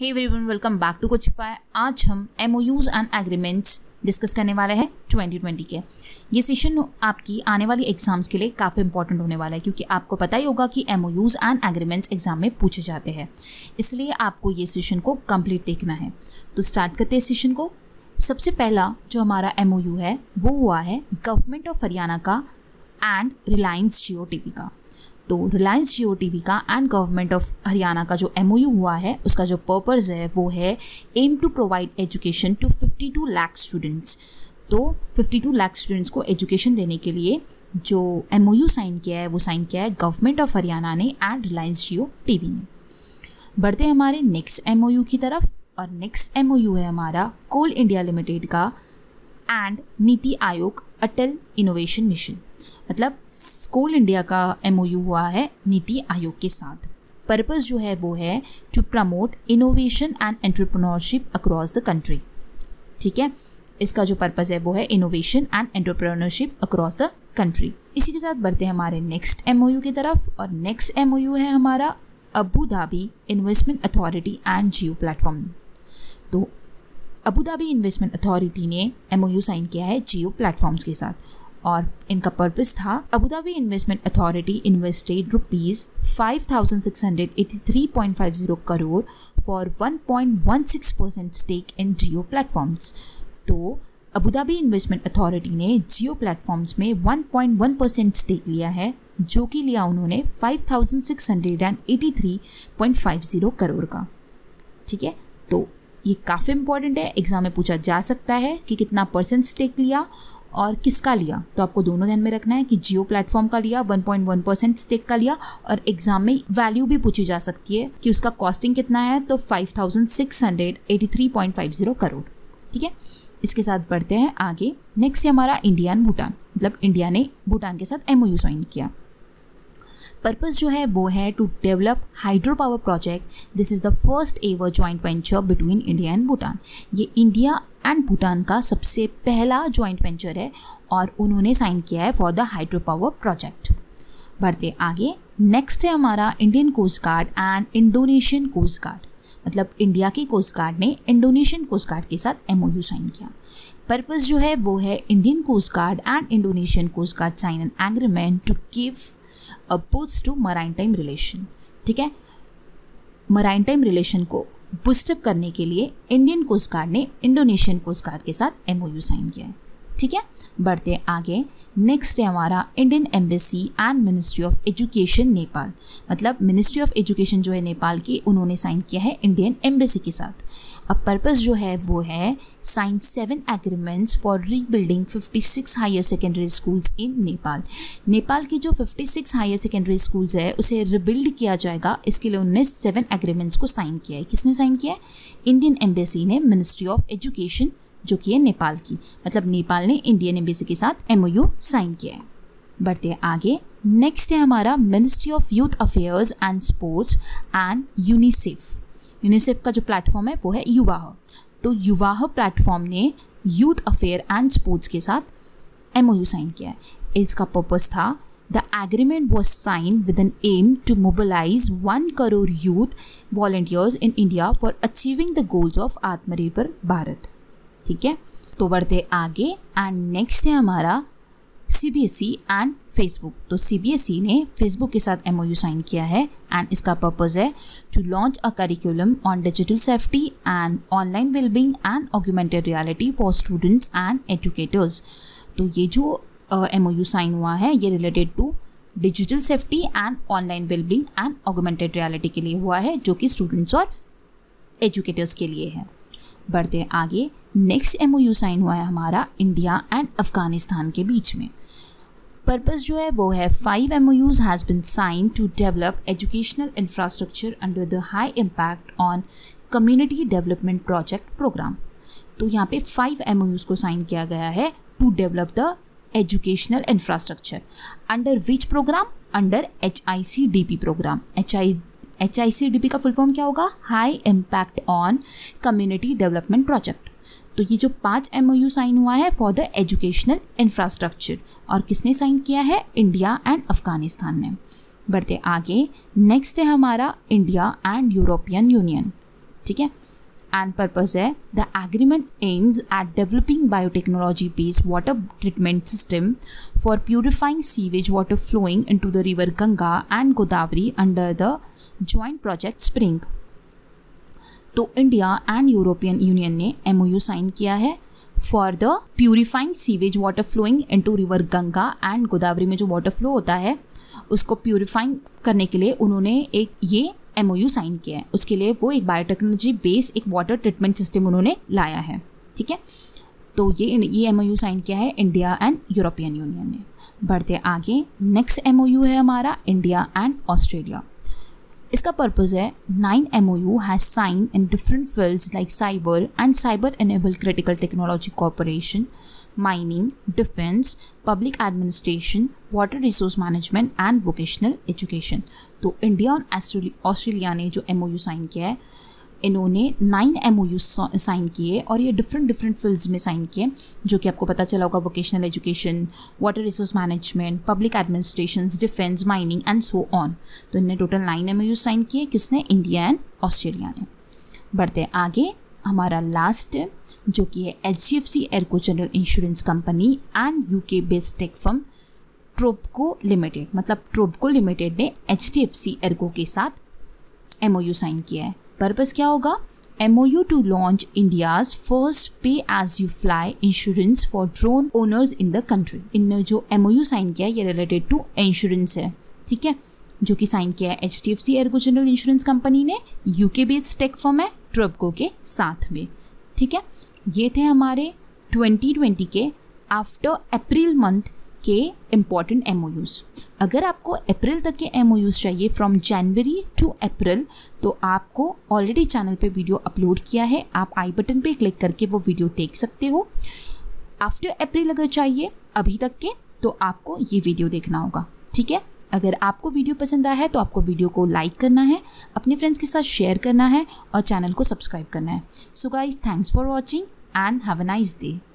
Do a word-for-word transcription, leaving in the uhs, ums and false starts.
Hey everyone, welcome back to Coachify. आज हम MoUs and agreements discuss करने वाले हैं ट्वेंटी ट्वेंटी के। ये सेशन आपकी आने वाली एग्जाम्स के लिए काफ़ी इंपॉर्टेंट होने वाला है, क्योंकि आपको पता ही होगा कि एमओयूज एंड एग्रीमेंट्स एग्जाम में पूछे जाते हैं, इसलिए आपको ये सेशन को कंप्लीट देखना है। तो स्टार्ट करते हैं सेशन को। सबसे पहला जो हमारा एमओयू है वो हुआ है गवर्नमेंट ऑफ हरियाणा का एंड रिलायंस जियो टीवी का। तो रिलायंस जियो टीवी का एंड गवर्नमेंट ऑफ हरियाणा का जो एमओयू हुआ है उसका जो पर्पस है वो है aim to provide education to fifty two lakh students. तो फिफ्टी टू लाख स्टूडेंट्स को एजुकेशन देने के लिए जो एमओयू साइन किया है वो साइन किया है गवर्नमेंट ऑफ हरियाणा ने एंड रिलायंस जियो टीवी ने। बढ़ते हमारे नेक्स्ट एमओयू की तरफ, और नेक्स्ट एमओयू है हमारा कोल इंडिया लिमिटेड का एंड नीति आयोग अटल इनोवेशन मिशन। मतलब कोल इंडिया का एमओयू हुआ है नीति आयोग के साथ। पर्पस जो है वो है to promote innovation and entrepreneurship across the country. ठीक है, इसका जो पर्पस है वो है innovation and entrepreneurship across the country. इसी के साथ बढ़ते हैं हमारे नेक्स्ट एमओयू की तरफ, और नेक्स्ट एमओयू है हमारा Abu Dhabi investment authority and Jio platform. तो अबू धाबी इन्वेस्टमेंट अथॉरिटी ने एमओयू साइन किया है जियो प्लेटफॉर्म्स के साथ, और इनका पर्पस था Abu Dhabi investment authority invested rupees five thousand six hundred eighty three point five zero crore for one point one six percent stake in Jio platforms. तो Abu Dhabi investment authority ने Jio platforms में one point one percent stake लिया है, जो कि लिया उन्होंने five thousand six hundred eighty three point five zero crore का। ठीक है, तो ये काफ़ी इंपॉर्टेंट है, एग्जाम में पूछा जा सकता है कि कितना परसेंट स्टेक लिया और किसका लिया। तो आपको दोनों ध्यान में रखना है कि जियो प्लेटफॉर्म का लिया, one point one percent stake का लिया, और एग्जाम में वैल्यू भी पूछी जा सकती है कि उसका कॉस्टिंग कितना है। तो five thousand six hundred eighty three point five zero crore. ठीक है, इसके साथ बढ़ते हैं आगे। नेक्स्ट है हमारा इंडिया एंड भूटान। मतलब इंडिया ने भूटान के साथ एमओयू साइन किया। पर्पस जो है वो है to develop hydro power project. This is the first ever joint venture between India and Bhutan. ये इंडिया एंड भूटान का सबसे पहला जॉइंट वेंचर है और उन्होंने साइन किया है for the hydro power project. बढ़ते आगे। नेक्स्ट है हमारा Indian coast guard and Indonesian coast guard. मतलब इंडिया के कोस्ट गार्ड ने इंडोनेशियन कोस्ट गार्ड के साथ एमओयू साइन किया। पर्पस जो है वो है Indian coast guard and Indonesian coast guard sign an agreement to give a boost to maritime relation. ठीक है, मराइन टाइम रिलेशन को बूस्टअप करने के लिए इंडियन कोस्ट गार्ड ने इंडोनेशियन कोस्ट गार्ड के साथ एमओयू साइन किया है। ठीक है, बढ़ते आगे। नेक्स्ट है हमारा Indian embassy and ministry of education Nepal. मतलब मिनिस्ट्री ऑफ एजुकेशन जो है नेपाल की, उन्होंने साइन किया है इंडियन एम्बेसी के साथ। अब पर्पस जो है वो है sign seven agreements for rebuilding fifty six higher secondary schools in Nepal. Nepal की जो fifty six higher secondary schools है उसे रिबिल्ड किया जाएगा, इसके लिए उन्होंने सेवन एग्रीमेंट्स को साइन किया है। किसने साइन किया है? इंडियन एम्बेसी ने, मिनिस्ट्री ऑफ एजुकेशन जो कि है नेपाल की। मतलब नेपाल ने इंडियन एम्बेसी के साथ एमओयू साइन किया है। बढ़ते हैं आगे। नेक्स्ट है हमारा ministry of youth affairs and sports and UNICEF. UNICEF का जो प्लेटफॉर्म है वो है युवाह। तो युवाह प्लेटफॉर्म ने यूथ अफेयर एंड स्पोर्ट्स के साथ एमओयू साइन किया है। इसका पर्पस था the agreement was sign with an aim to mobilise one crore youth volunteers in India for achieving the goals of आत्मनिर्भर भारत। ठीक है, तो बढ़ते आगे। एंड नेक्स्ट है हमारा सीबीएसई एंड फेसबुक। तो सीबीएसई ने फेसबुक के साथ एमओयू साइन किया है, एंड इसका पर्पस है to launch a curriculum on digital safety and online wellbeing and augmented reality for students and educators. तो ये जो एमओयू साइन हुआ है ये related to digital safety and online wellbeing and augmented reality के लिए हुआ है, जो कि स्टूडेंट्स और एजुकेटर्स के लिए है। बढ़ते हैं आगे। नेक्स्ट एमओयू साइन हुआ है हमारा इंडिया एंड अफगानिस्तान के बीच में। पर्पस जो है वो है five MoUs has been sign to develop educational infrastructure under the high impact on community development project program. तो यहाँ पे फाइव एमओयूज को साइन किया गया है to develop the educational infrastructure under which program? Under H I C D P program. H I H I C D P का full form क्या होगा? High impact on community development project. तो ये जो पांच एमओयू साइन हुआ है for the educational infrastructure, और किसने साइन किया है? इंडिया एंड अफगानिस्तान ने। बढ़ते आगे। नेक्स्ट है हमारा इंडिया एंड यूरोपियन यूनियन। ठीक है। एंड पर्पस है the agreement aims at developing biotechnology based water treatment system for purifying sewage water flowing into the river Ganga and Godavari under the joint project spring. तो India and European union ने MoU sign किया है for the purifying sewage water flowing into river Ganga and Godavari. में जो water flow होता है उसको purifying करने के लिए उन्होंने एक ये एमओयू साइन किया है। उसके लिए वो एक बायोटेक्नोलॉजी बेस्ड एक वाटर ट्रीटमेंट सिस्टम उन्होंने लाया है, ठीक है। तो ये ये एमओयू साइन किया है इंडिया एंड यूरोपियन यूनियन ने। बढ़ते आगे, नेक्स्ट एमओयू है हमारा इंडिया एंड ऑस्ट्रेलिया। इसका पर्पज़ है nine MoU has sign in different fields like cyber and cyber enable critical technology corporation, mining, defence, public administration, water resource management and vocational education. तो India और Australia ने जो MoU sign किया है, इन्होंने nine MOU sign किए और ये डिफरेंट डिफरेंट फील्ड्स में साइन किए, जो कि आपको पता चला होगा, vocational education, water resource management, public administration, defence, mining and so on. तो इन्होंने टोटल नाइन एमओयू साइन किए, किसने? इंडिया एंड ऑस्ट्रेलिया ने। बढ़ते आगे, हमारा लास्ट जो कि है H D F C ERGO general insurance company and UK based tech firm ट्रोबको limited, मतलब ट्रोबको लिमिटेड ने H D F C ERGO के साथ एमओयू साइन किया है। पर्पस क्या होगा? MoU to launch India's first pay as you fly insurance for drone owners in the country. इनने जो एमओयू साइन किया है ये रिलेटेड टू इंश्योरेंस है, ठीक है, जो कि साइन किया है H D F C ERGO general insurance company ने, यूके बेस्ड टेक फर्म है ट्रोबको के साथ में, ठीक है। ये थे हमारे ट्वेंटी ट्वेंटी के आफ्टर अप्रैल मंथ के इम्पॉर्टेंट एमओयूज़। अगर आपको अप्रैल तक के एमओयूज़ चाहिए, फ्रॉम जनवरी टू अप्रैल, तो आपको ऑलरेडी चैनल पे वीडियो अपलोड किया है, आप आई बटन पे क्लिक करके वो वीडियो देख सकते हो। आफ्टर अप्रैल अगर चाहिए अभी तक के, तो आपको ये वीडियो देखना होगा, ठीक है। अगर आपको वीडियो पसंद आया है तो आपको वीडियो को लाइक करना है, अपने फ्रेंड्स के साथ शेयर करना है और चैनल को सब्सक्राइब करना है। So guys, thanks for watching and have a nice day.